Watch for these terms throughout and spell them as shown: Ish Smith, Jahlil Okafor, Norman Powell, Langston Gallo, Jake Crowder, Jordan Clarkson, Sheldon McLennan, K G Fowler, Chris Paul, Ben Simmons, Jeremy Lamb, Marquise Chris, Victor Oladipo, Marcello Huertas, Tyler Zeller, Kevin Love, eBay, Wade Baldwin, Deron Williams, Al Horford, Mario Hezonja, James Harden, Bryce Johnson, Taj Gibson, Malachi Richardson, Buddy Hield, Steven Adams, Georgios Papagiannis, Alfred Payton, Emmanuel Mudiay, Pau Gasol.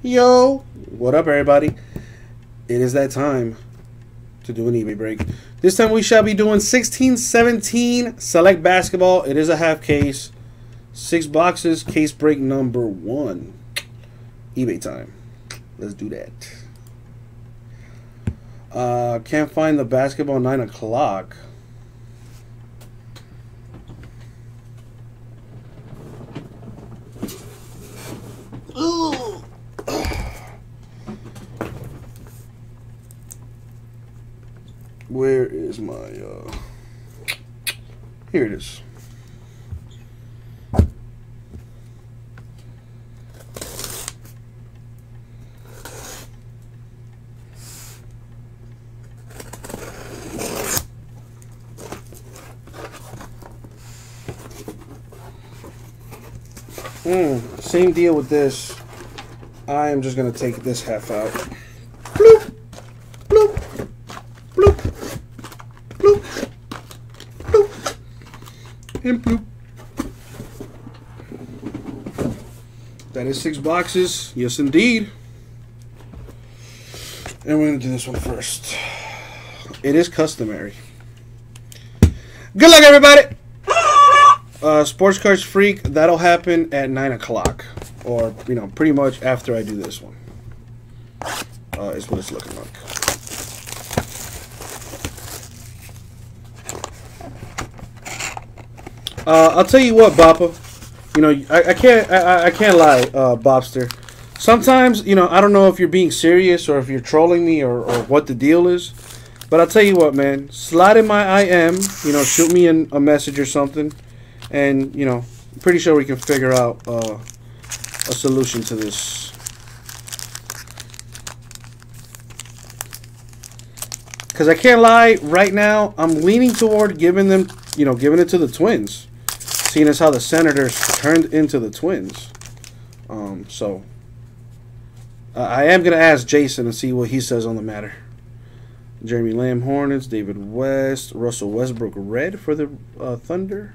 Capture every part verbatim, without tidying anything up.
Yo, what up, everybody? It is that time to do an eBay break. This time we shall be doing sixteen seventeen select basketball. It is a half case, six boxes, case break number one. eBay time. Let's do that. Uh, can't find the basketball nine o'clock. Ooh. Where is my, uh, here it is. Mm, same deal with this. I am just going to take this half out. Bloop, bloop, bloop, bloop, bloop, and bloop. That is six boxes. Yes, indeed. And we're going to do this one first. It is customary. Good luck, everybody. Uh, Sports Cards Freak, that'll happen at nine o'clock. Or, you know, pretty much after I do this one. Uh, is what it's looking like. Uh, I'll tell you what, Boppa. You know, I, I can't I, I can't lie, uh, Bopster. Sometimes, you know, I don't know if you're being serious or if you're trolling me or, or what the deal is. But I'll tell you what, man. Slide in my I M. You know, shoot me in a message or something. And, you know, I'm pretty sure we can figure out uh, a solution to this. Because I can't lie, right now, I'm leaning toward giving them, you know, giving it to the Twins. Seeing as how the Senators turned into the Twins. Um, so, uh, I am going to ask Jason and see what he says on the matter. Jeremy Lamb, Hornets, David West, Russell Westbrook, red for the uh, Thunder.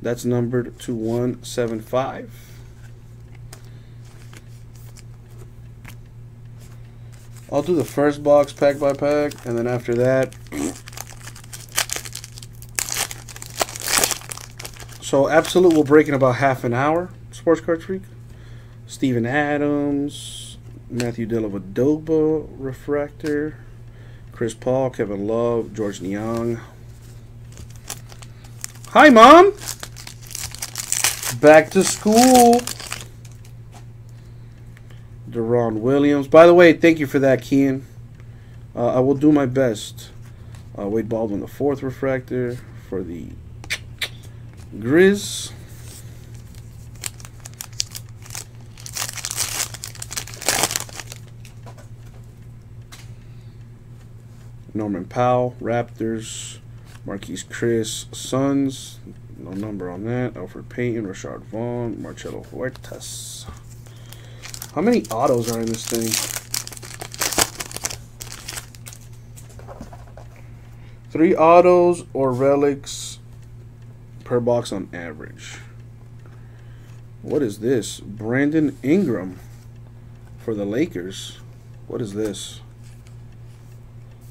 That's numbered to one seventy-five. I'll do the first box pack by pack, and then after that. So, Absolute will break in about half an hour. Sports Card Freak. Steven Adams. Matthew Dellavedova, Refractor. Chris Paul, Kevin Love, George Niang. Hi, Mom! Back to school. Deron Williams. By the way, thank you for that, Kian. Uh, I will do my best. Uh, Wade Baldwin, the fourth refractor for the Grizz. Norman Powell, Raptors. Marquise Chris, Suns. No number on that. Alfred Payton, Rashard Vaughn, Marcello Huertas. How many autos are in this thing? Three autos or relics per box on average. What is this? Brandon Ingram for the Lakers. What is this?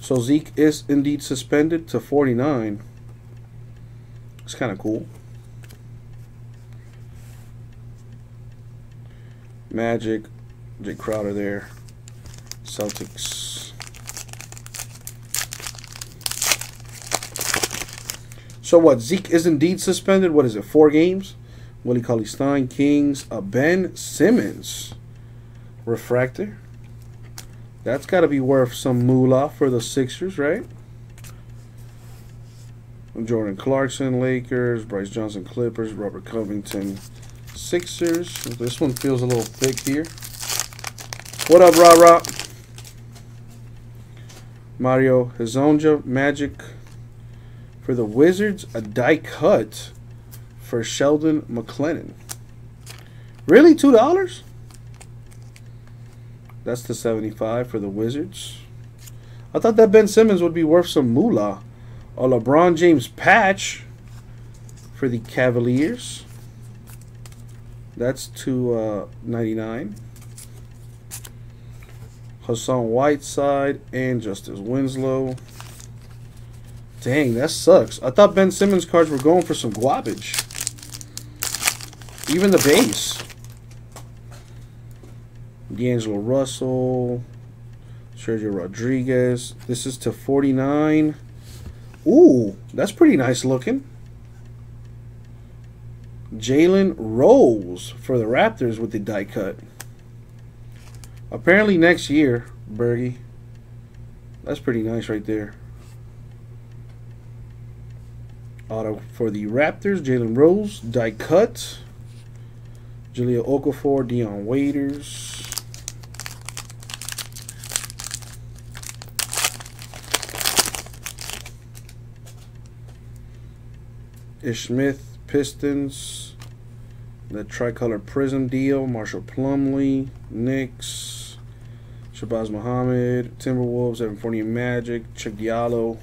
So Zeke is indeed suspended to forty-nine. It's kind of cool. Magic, Jake Crowder there. Celtics. So what? Zeke is indeed suspended. What is it? Four games. Willie Cauley-Stein, Kings. Uh, Ben Simmons, refractor. That's got to be worth some moolah for the Sixers, right? Jordan Clarkson, Lakers. Bryce Johnson, Clippers. Robert Covington, Sixers. This one feels a little thick here. What up, Ra Ra? Mario Hezonja, Magic. For the Wizards, a die cut for Sheldon McLennan. Really? two dollars? That's the seventy-five for the Wizards. I thought that Ben Simmons would be worth some moolah. A LeBron James patch for the Cavaliers. That's two ninety-nine. Uh, Hassan Whiteside, and Justice Winslow. Dang, that sucks. I thought Ben Simmons cards were going for some garbage. Even the base. D'Angelo Russell. Sergio Rodriguez. This is to forty-nine. Ooh, that's pretty nice looking. Jalen Rose for the Raptors with the die cut. Apparently next year, Bergie. That's pretty nice right there. Auto for the Raptors, Jalen Rose, die cut. Jahlil Okafor, Dion Waiters. Ish Smith, Pistons. The tricolor prism deal, Marshall Plumlee, Knicks, Shabazz Muhammad, Timberwolves, Evan Fournier Magic, Chip Diallo,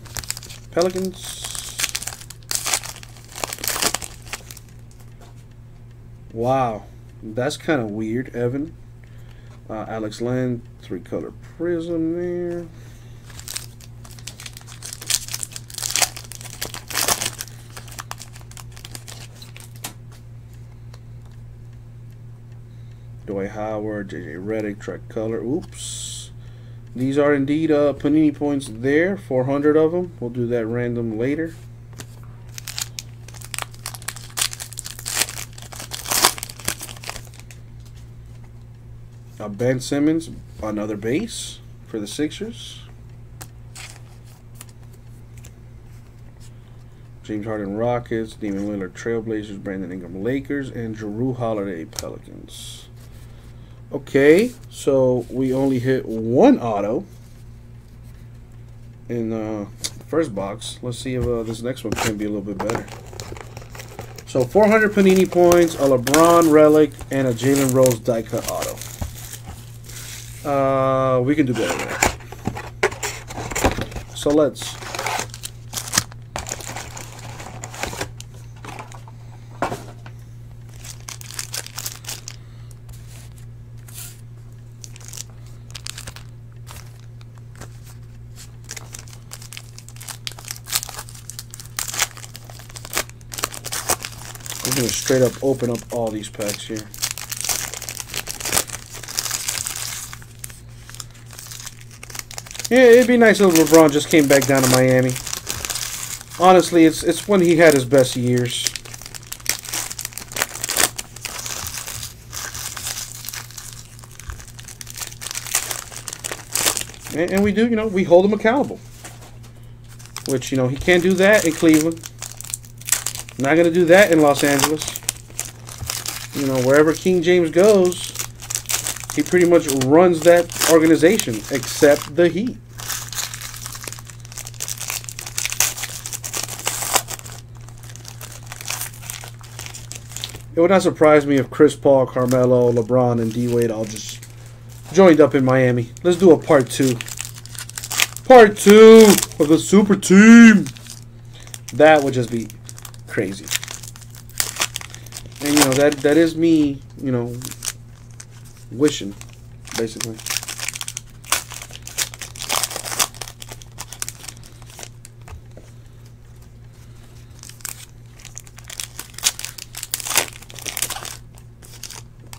Pelicans. Wow, that's kind of weird, Evan. Uh, Alex Len, three color prism there. Dwight Howard, J J Redick, tricolor. Oops. These are indeed uh, Panini points there, four hundred of them. We'll do that random later. Uh, Ben Simmons, another base for the Sixers. James Harden, Rockets. Damian Lillard, Trailblazers. Brandon Ingram, Lakers. And Jrue Holiday, Pelicans. Okay, so we only hit one auto in the first box. Let's see if uh, this next one can be a little bit better. So four hundred Panini points, a LeBron relic, and a Jalen Rose die cut auto. Uh, we can do better than that. So let's. I'm going to straight up open up all these packs here. Yeah, it'd be nice if LeBron just came back down to Miami. Honestly, it's it's when he had his best years. And, and we do, you know, we hold him accountable. Which, you know, he can't do that in Cleveland. Not going to do that in Los Angeles. You know, wherever King James goes, he pretty much runs that organization, except the Heat. It would not surprise me if Chris Paul, Carmelo, LeBron, and D-Wade all just joined up in Miami. Let's do a part two. Part two of the Super Team. That would just be crazy. And, you know, that that is me, you know, wishing, basically.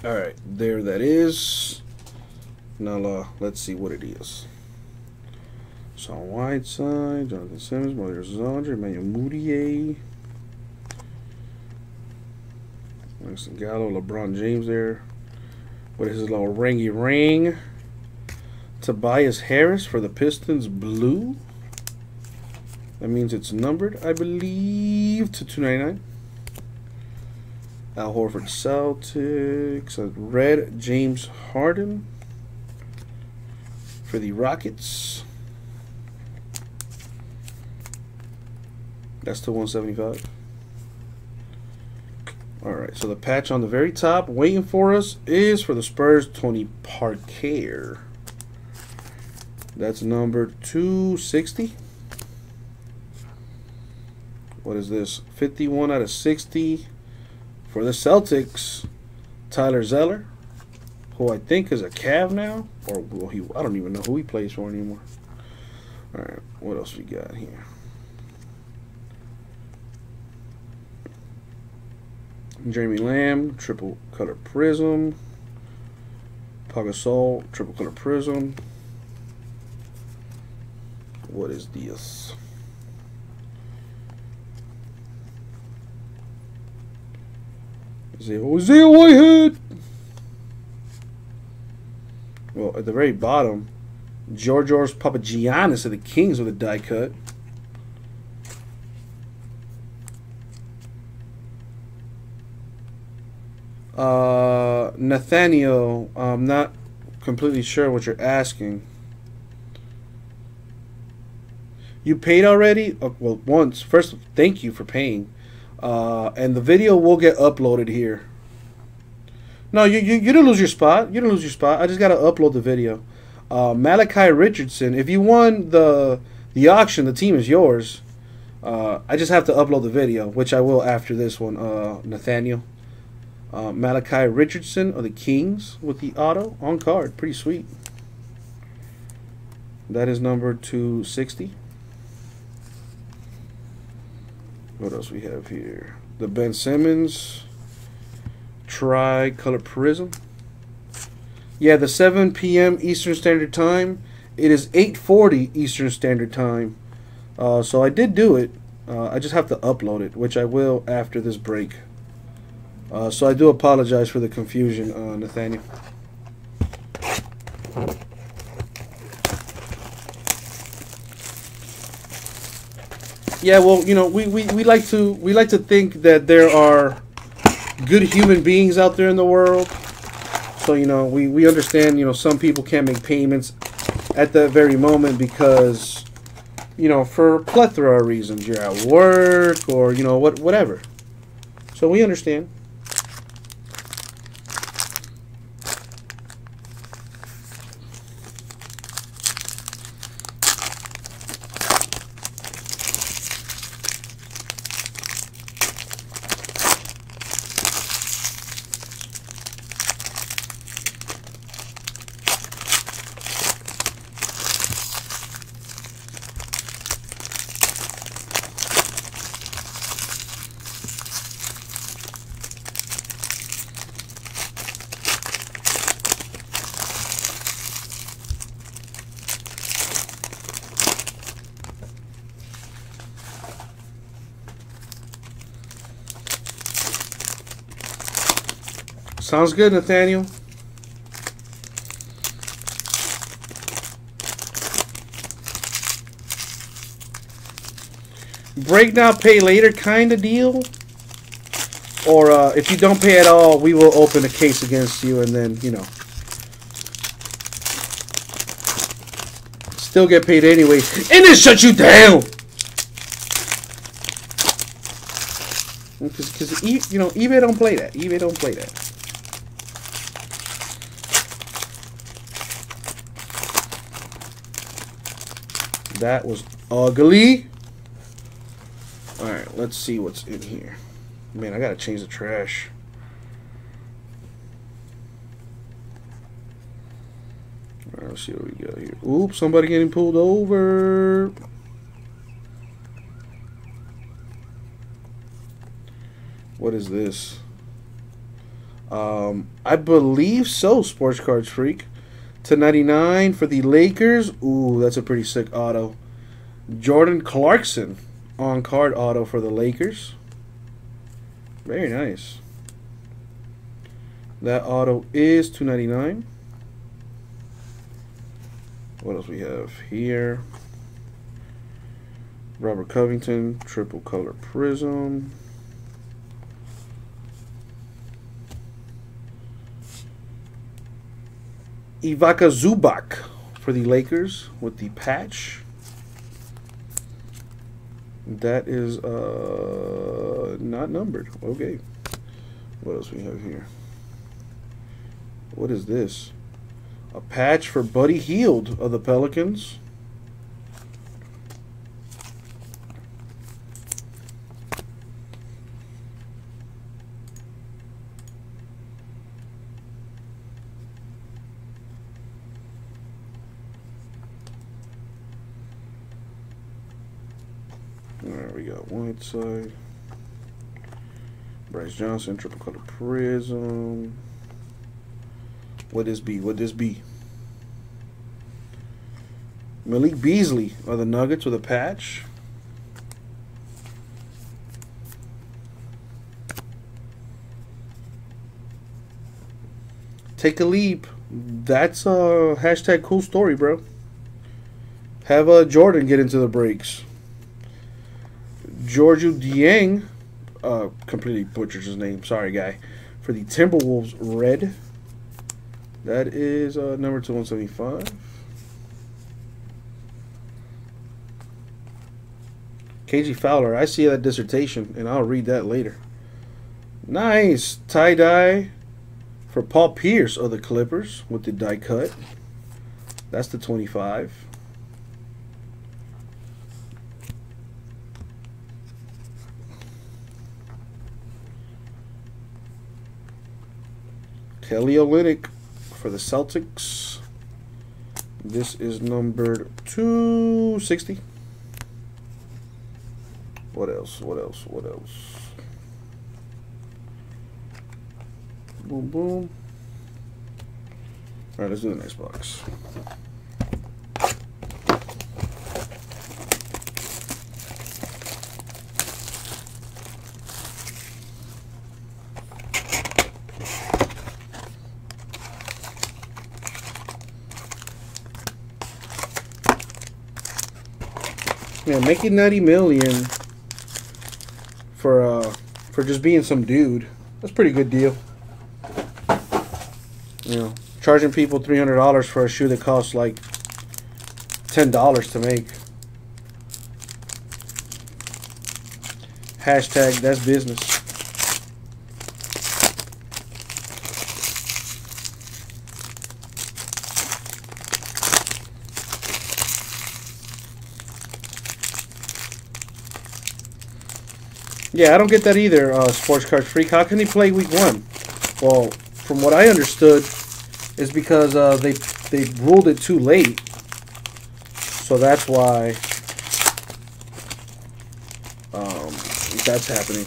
All right, there that is. Now uh, let's see what it is. So Whiteside, Jonathan Simmons, Mario Hezonja, Emmanuel Mudiay, Langston Gallo, LeBron James there. What is his little ringy ring? Tobias Harris for the Pistons, blue. That means it's numbered, I believe, to two ninety-nine. Al Horford, Celtics. Red, James Harden for the Rockets. That's to one seventy-five. All right, so the patch on the very top waiting for us is for the Spurs, Tony Parker. That's number two sixty. What is this? fifty-one out of sixty for the Celtics, Tyler Zeller. who I think is a Cav now, or well, he I don't even know who he plays for anymore. All right, what else we got here? Jeremy Lamb, triple color prism. Pau Gasol, triple color prism. What is this? Zero, zero Whitehead. Well, at the very bottom, Georgios Papagiannis of the Kings with a die cut. Uh, Nathaniel, I'm not completely sure what you're asking. You paid already? Oh, well, once. First, thank you for paying. Uh, and the video will get uploaded here. No, you, you, you didn't lose your spot. You didn't lose your spot. I just got to upload the video. Uh, Malachi Richardson, if you won the, the auction, the team is yours. Uh, I just have to upload the video, which I will after this one, uh, Nathaniel. Uh, Malachi Richardson of the Kings with the auto on card. Pretty sweet. That is number two sixty. What else we have here? The Ben Simmons Tri-Color Prism. Yeah, the seven P M Eastern Standard Time. It is eight forty Eastern Standard Time. Uh, so I did do it. Uh, I just have to upload it, which I will after this break. Uh, so I do apologize for the confusion, uh, Nathaniel. Yeah, well, you know, we, we, we like to we like to think that there are good human beings out there in the world. So, you know, we, we understand, you know, some people can't make payments at that very moment because, you know, for a plethora of reasons. You're at work or, you know, what whatever. So we understand. Sounds good, Nathaniel. Break now, pay later kind of deal? Or uh, if you don't pay at all, we will open a case against you and then, you know. Still get paid anyway. And then shut you down! Because, you know, eBay don't play that. eBay don't play that. That was ugly. All right, let's see what's in here. Man, I gotta change the trash. All right, let's see what we got here. Oops, somebody getting pulled over. What is this? Um, I believe so, Sports Cards Freak. to ninety-nine for the Lakers. Ooh, that's a pretty sick auto. Jordan Clarkson on card auto for the Lakers. Very nice. That auto is two ninety-nine. What else we have here? Robert Covington, triple color prism. Ivaka Zubac for the Lakers with the patch. That is uh, not numbered. Okay. What else we have here? What is this? A patch for Buddy Hield of the Pelicans. you got Whiteside, Bryce Johnson, triple color prism. What this be? What this be? Malik Beasley of the Nuggets with a patch. Take a leap. That's a hashtag cool story, bro. Have uh, Jordan get into the breaks. George Niang, uh, completely butchered his name. Sorry, guy. For the Timberwolves, red. That is uh, number two one seventy five. K G Fowler. I see that dissertation, and I'll read that later. Nice tie dye for Paul Pierce of the Clippers with the die cut. That's the twenty five. Kelly Olynyk for the Celtics. This is numbered two sixty. What else? What else? What else? Boom, boom. All right, let's do the next box. Man, make it ninety million for uh for just being some dude. That's a pretty good deal. You know, charging people three hundred dollars for a shoe that costs like ten dollars to make. Hashtag that's business. Yeah, I don't get that either, uh, Sports Card Freak. How can he play week one? Well, from what I understood, it's because uh, they they ruled it too late. So that's why um, that's happening.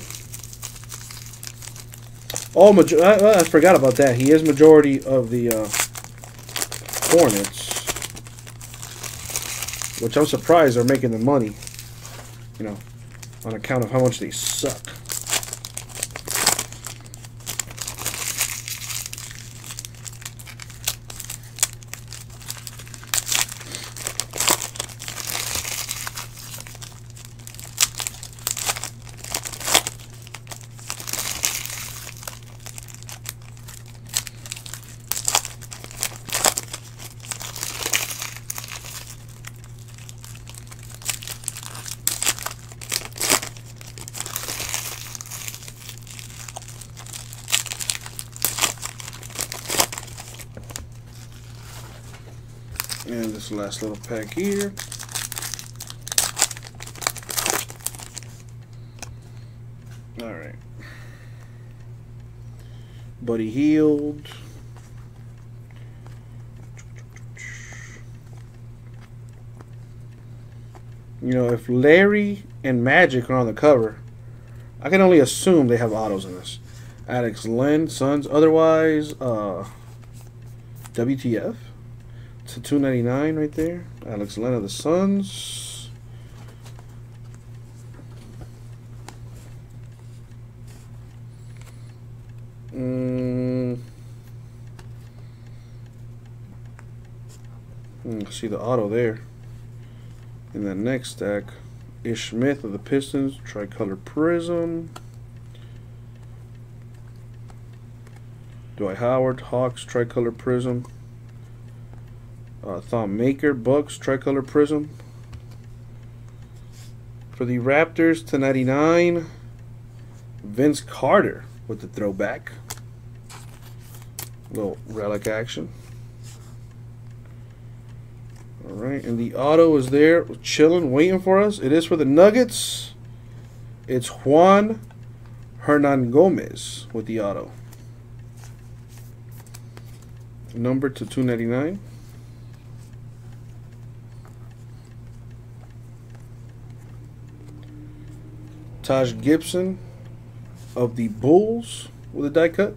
Oh, major I, I forgot about that. He is majority of the uh, Hornets, which I'm surprised are making the money, you know, on account of how much they suck. And this last little pack here. All right. Buddy Hield. You know, if Larry and Magic are on the cover, I can only assume they have autos in this. Alex Len, Suns. Otherwise, uh, W T F. To two ninety-nine right there. Alex Len of the Suns. Mm. Mm, see the auto there. In that next stack, Ish Smith of the Pistons, tricolor prism. Dwight Howard, Hawks, tricolor prism. Uh, Thon Maker, Bucks, tricolor prism. For the Raptors, to ninety-nine. Vince Carter with the throwback. Little relic action. All right, and the auto is there, chilling, waiting for us. It is for the Nuggets. It's Juan Hernan Gomez with the auto. Number to two ninety-nine. Taj Gibson of the Bulls with a die cut.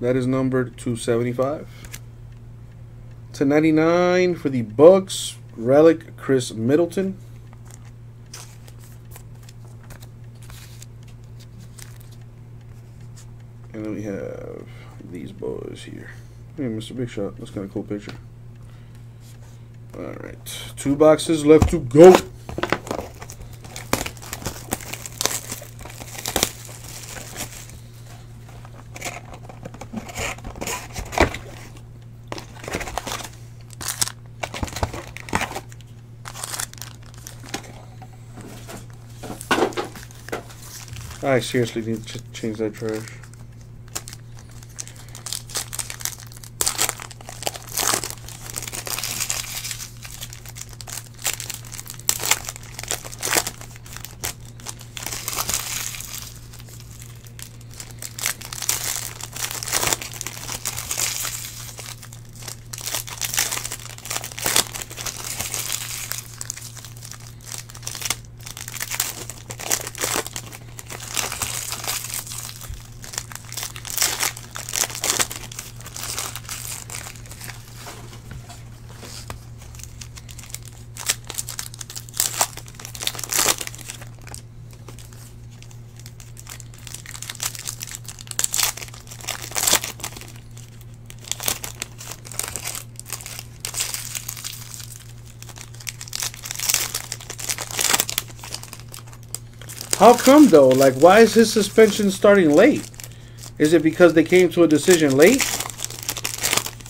That is numbered two seventy-five. to ninety-nine for the Bucks, relic Chris Middleton. And then we have these boys here. Hey, Mister Big Shot. That's kind of a cool picture. All right. Two boxes left to go. I seriously need to change that trash. How come, though? Like, why is his suspension starting late? Is it because they came to a decision late?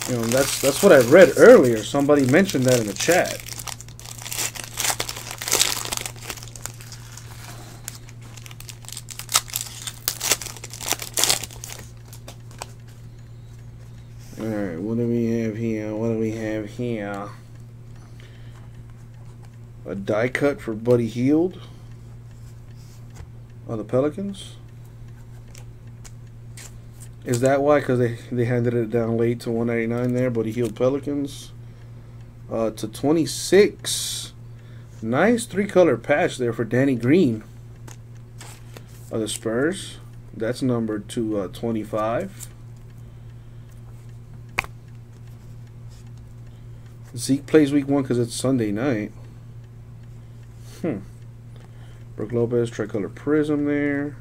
You know, that's that's what I read earlier. Somebody mentioned that in the chat. All right, what do we have here? What do we have here? A die cut for Buddy Hield. Are the Pelicans? Is that why? Because they, they handed it down late to one ninety-nine there, but he healed Pelicans. Uh, to twenty-six. Nice three-color patch there for Danny Green. Are the Spurs? That's numbered to uh, twenty-five. Zeke plays week one because it's Sunday night. Hmm. Brooke Lopez, tricolor prism there.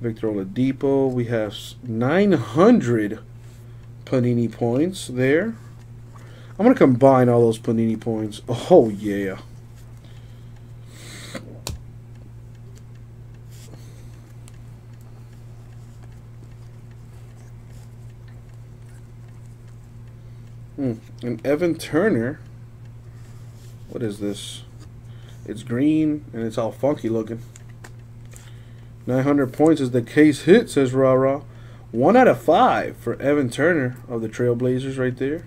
Victor Oladipo. We have nine hundred Panini points there. I'm going to combine all those Panini points. Oh, yeah. Hmm. And Evan Turner. What is this? It's green, and it's all funky looking. nine hundred points is the case hit, says Ra Ra. One out of five for Evan Turner of the Trailblazers right there.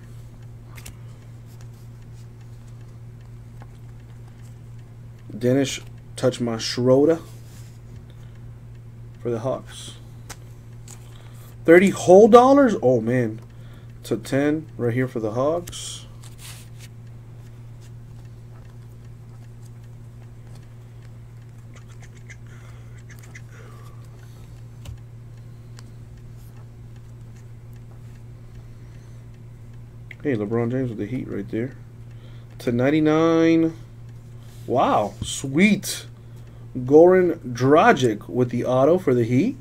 Dennis Touch My Schroeder for the Hawks. thirty whole dollars? Oh, man. To ten right here for the Hawks. Hey, LeBron James with the Heat right there. to ninety-nine. Wow, sweet. Goran Dragic with the auto for the Heat.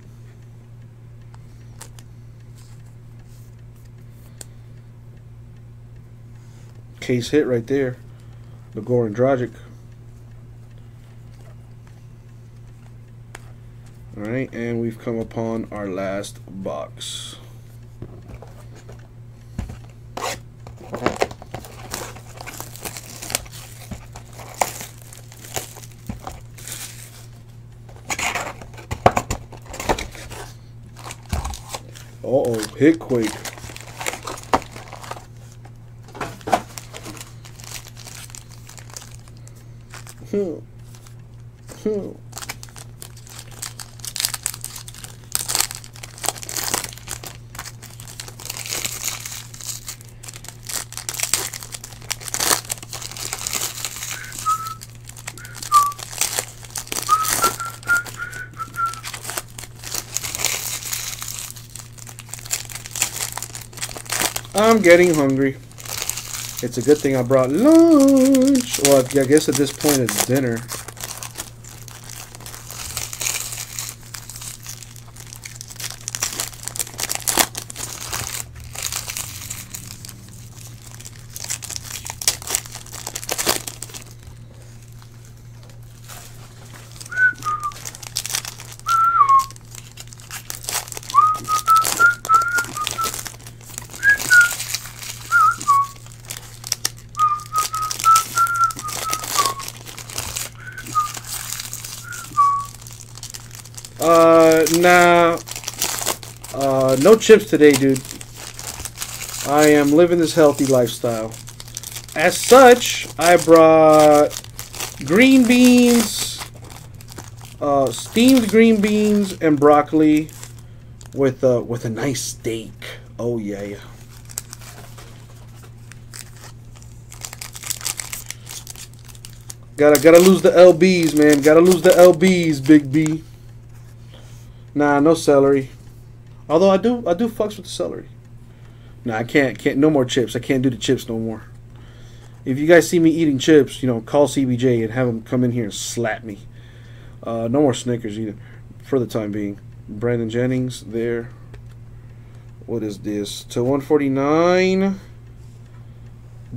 Case hit right there. The Goran Dragic. All right, and we've come upon our last box. Uh-oh, hit quick. Hmm. Hmm. I'm getting hungry. It's a good thing I brought lunch. Well, I guess at this point it's dinner. Nah, uh, no chips today, dude. I am living this healthy lifestyle. As such, I brought green beans, uh, steamed green beans, and broccoli with uh, with a nice steak. Oh yeah, yeah. Gotta gotta lose the L Bs, man. Gotta lose the L Bs, Big B. Nah, no celery. Although I do, I do fucks with the celery. Nah, I can't, can't. No more chips. I can't do the chips no more. If you guys see me eating chips, you know, call C B J and have him come in here and slap me. Uh, no more Snickers either, for the time being. Brandon Jennings there. What is this? To one forty-nine.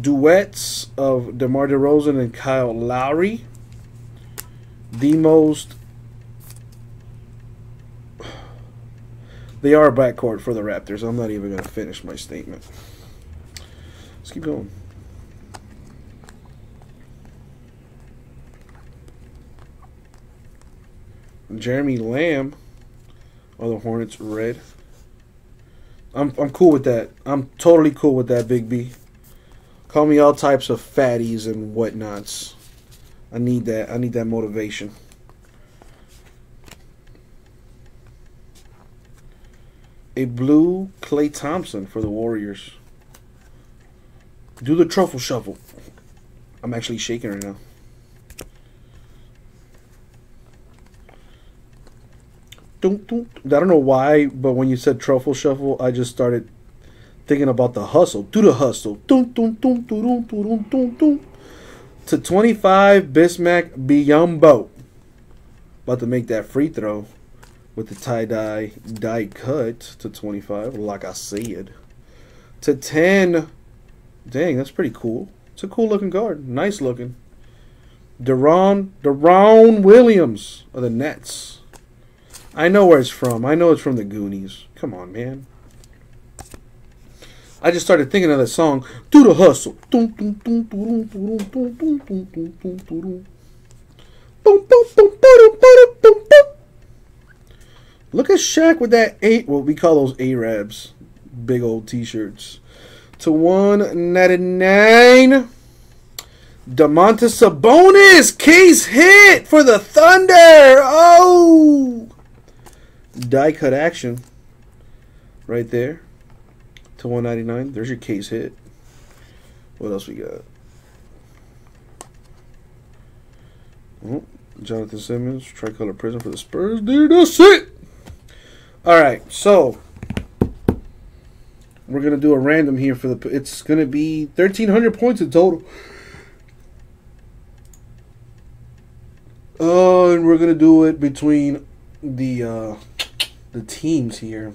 Duets of DeMar DeRozan and Kyle Lowry. The most. They are a backcourt for the Raptors. I'm not even going to finish my statement. Let's keep going. Jeremy Lamb of the Hornets, red. I'm, I'm cool with that. I'm totally cool with that, Big B. Call me all types of fatties and whatnots. I need that. I need that motivation. A blue Klay Thompson for the Warriors. Do the truffle shuffle. I'm actually shaking right now. Don't, don't. I don't know why, but when you said truffle shuffle, I just started thinking about the hustle. Do the hustle. Dun, dun, dun, dun, dun, dun, dun. To twenty-five, Bismack Biyombo. About to make that free throw. With the tie-dye die cut to twenty-five, like I said. To ten. Dang, that's pretty cool. It's a cool-looking guard. Nice looking. Deron, Deron Williams of the Nets. I know where it's from. I know it's from the Goonies. Come on, man. I just started thinking of that song. Do the hustle. Look at Shaq with that eight, what we call those Arabs, big old T-shirts. To one ninety-nine, Domantas Sabonis, case hit for the Thunder. Oh, die cut action, right there. To one ninety-nine, there's your case hit. What else we got? Oh, Jonathan Simmons, tricolor prism for the Spurs. Dude, that's it. All right, so we're gonna do a random here for the. It's gonna be thirteen hundred points in total. Oh, uh, and we're gonna do it between the uh, the teams here.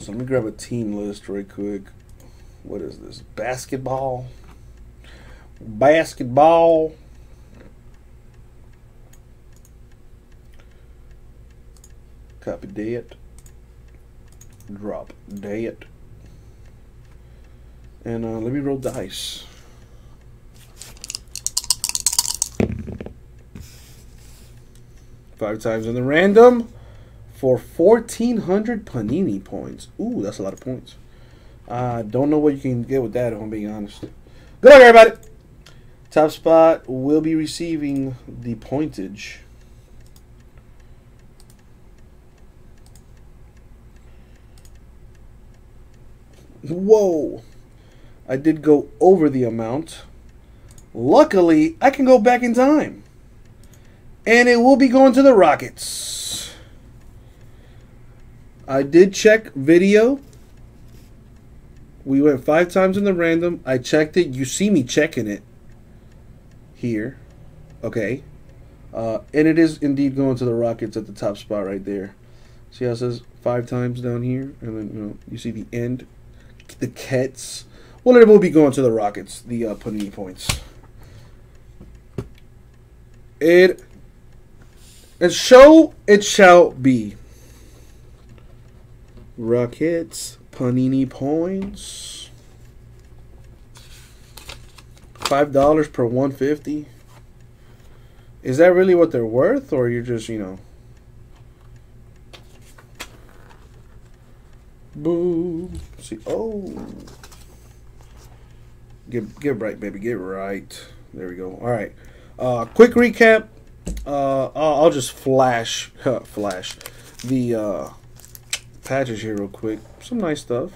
So let me grab a team list right quick. What is this? Basketball. Basketball. Copy that. Drop that, and uh, let me roll dice. Five times in the random for fourteen hundred Panini points. Ooh, that's a lot of points. I uh, don't know what you can get with that, if I'm being honest. Good luck, everybody. Top spot will be receiving the pointage. Whoa, I did go over the amount. Luckily, I can go back in time. And it will be going to the Rockets. I did check video We went five times in the random. I checked it. You see me checking it here. Okay. Uh, and it is indeed going to the Rockets at the top spot right there. See how it says five times down here? And then, you know, you see the end. The Kets. Well, it will be going to the Rockets, the uh, Panini points. It, it show, it shall be. Rockets, Panini points. five dollars per one fifty. Is that really what they're worth, or you're just, you know? Boo. See, oh. Get, get right, baby. Get right. There we go. All right. Uh, quick recap. Uh, I'll just flash, huh, flash the uh, patches here real quick. Some nice stuff.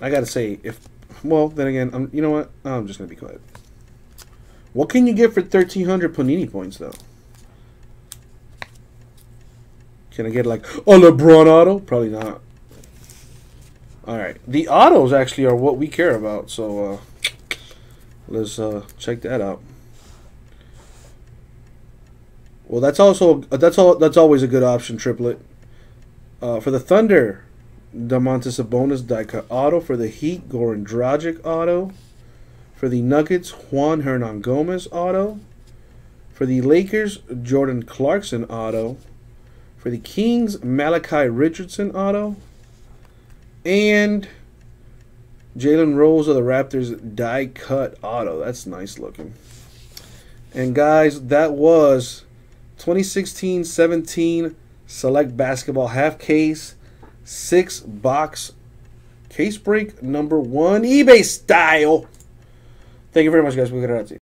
I gotta say, if well, then again, I'm, you know what? I'm just gonna be quiet. What can you get for thirteen hundred Panini points, though? Can I get, like, a LeBron auto? Probably not. All right. The autos, actually, are what we care about. So, uh, let's uh, check that out. Well, that's also that's all that's always a good option, triplet. Uh, for the Thunder, Domantas Sabonis die cut auto. For the Heat, Goran Dragic auto. For the Nuggets, Juan Hernan Gomez auto. For the Lakers, Jordan Clarkson auto. For the Kings, Malachi Richardson auto. And Jalen Rose of the Raptors die cut auto. That's nice looking. And guys, that was twenty sixteen seventeen Select Basketball half case, six box case break number one eBay style. Thank you very much, guys. We'll get it out to you.